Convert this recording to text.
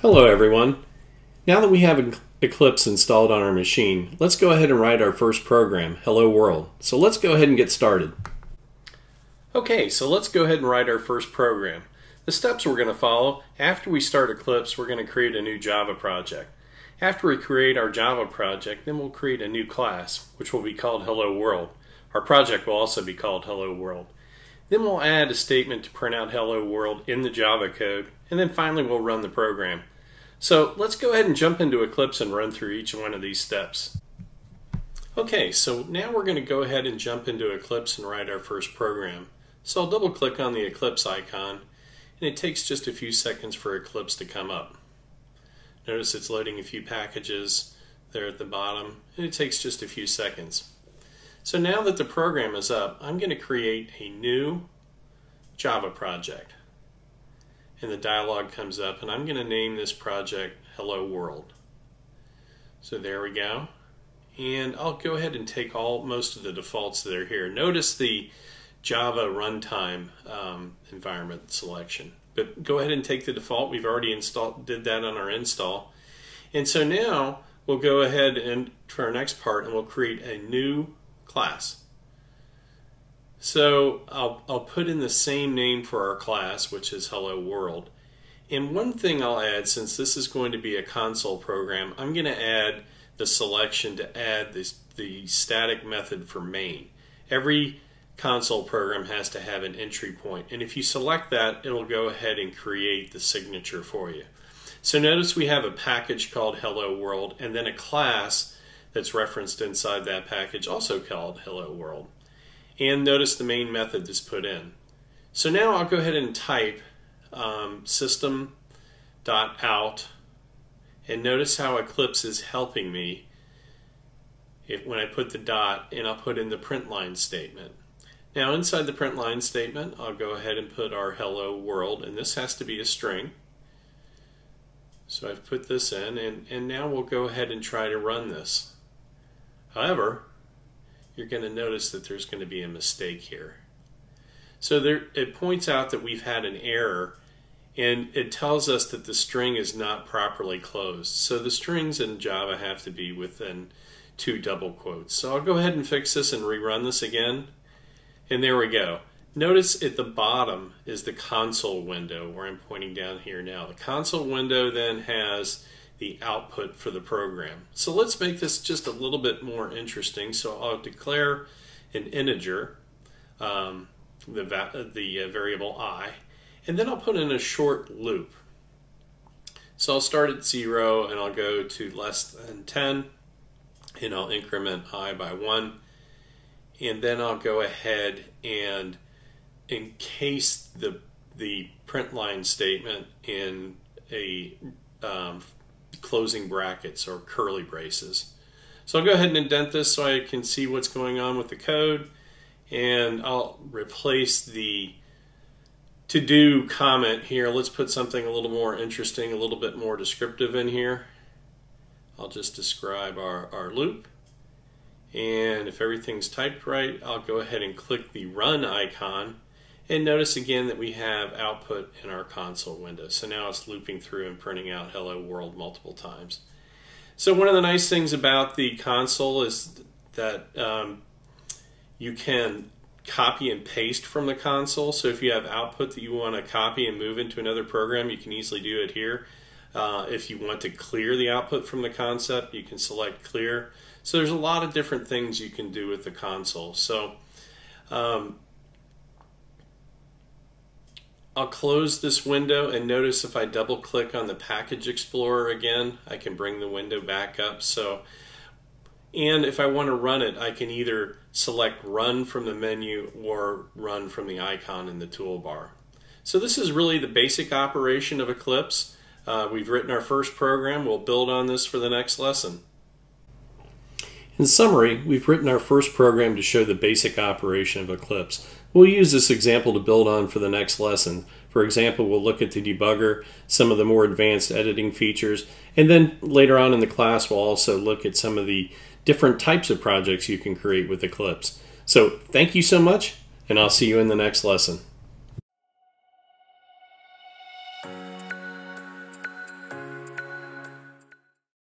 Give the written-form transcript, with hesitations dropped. Hello everyone. Now that we have Eclipse installed on our machine, let's go ahead and write our first program, Hello World. So let's go ahead and get started. Okay, so let's go ahead and write our first program. The steps we're going to follow, after we start Eclipse, we're going to create a new Java project. After we create our Java project, then we'll create a new class, which will be called Hello World. Our project will also be called Hello World. Then we'll add a statement to print out Hello World in the Java code, and then finally we'll run the program. So let's go ahead and jump into Eclipse and run through each one of these steps. Okay, so now we're going to go ahead and jump into Eclipse and write our first program. So I'll double click on the Eclipse icon, and it takes just a few seconds for Eclipse to come up. Notice it's loading a few packages there at the bottom, and it takes just a few seconds. So now that the program is up, I'm going to create a new Java project. And the dialog comes up, and I'm going to name this project Hello World. So there we go. And I'll go ahead and take most of the defaults that are here. Notice the Java runtime environment selection. But go ahead and take the default. We've already did that on our install. And so now we'll go ahead and to our next part, and we'll create a new class. So I'll put in the same name for our class, which is Hello World. And one thing I'll add, since this is going to be a console program, I'm going to add the selection to add the static method for main. Every console program has to have an entry point, and if you select that, it'll go ahead and create the signature for you. So notice we have a package called Hello World, and then a class that's referenced inside that package also called Hello World. And notice the main method that's put in. So now I'll go ahead and type system.out, and notice how Eclipse is helping me when I put the dot, and I'll put in the print line statement. Now inside the print line statement, I'll go ahead and put our Hello World, and this has to be a string. So I've put this in, and now we'll go ahead and try to run this. However, you're going to notice that there's going to be a mistake here. So it points out that we've had an error, and it tells us that the string is not properly closed. So the strings in Java have to be within two double quotes. So I'll go ahead and fix this and rerun this again. And there we go. Notice at the bottom is the console window where I'm pointing down here now. The console window then has the output for the program. So let's make this just a little bit more interesting. So I'll declare an integer, the variable I, and then I'll put in a short loop. So I'll start at 0, and I'll go to less than 10, and I'll increment I by 1, and then I'll go ahead and encase the print line statement in a closing brackets or curly braces. So I'll go ahead and indent this so I can see what's going on with the code, and I'll replace the to-do comment here. Let's put something a little more interesting, a little bit more descriptive in here. I'll just describe our loop, and if everything's typed right, I'll go ahead and click the run icon, and notice again that we have output in our console window. So now it's looping through and printing out Hello World multiple times. So one of the nice things about the console is that you can copy and paste from the console. So if you have output that you want to copy and move into another program, you can easily do it here. If you want to clear the output from the concept, you can select clear. So there's a lot of different things you can do with the console. So I'll close this window, and notice if I double click on the Package Explorer again, I can bring the window back up. So, and if I want to run it, I can either select Run from the menu or Run from the icon in the toolbar. So this is really the basic operation of Eclipse. We've written our first program. We'll build on this for the next lesson. In summary, we've written our first program to show the basic operation of Eclipse. We'll use this example to build on for the next lesson. For example, we'll look at the debugger, some of the more advanced editing features, and then later on in the class we'll also look at some of the different types of projects you can create with Eclipse. So thank you so much, and I'll see you in the next lesson.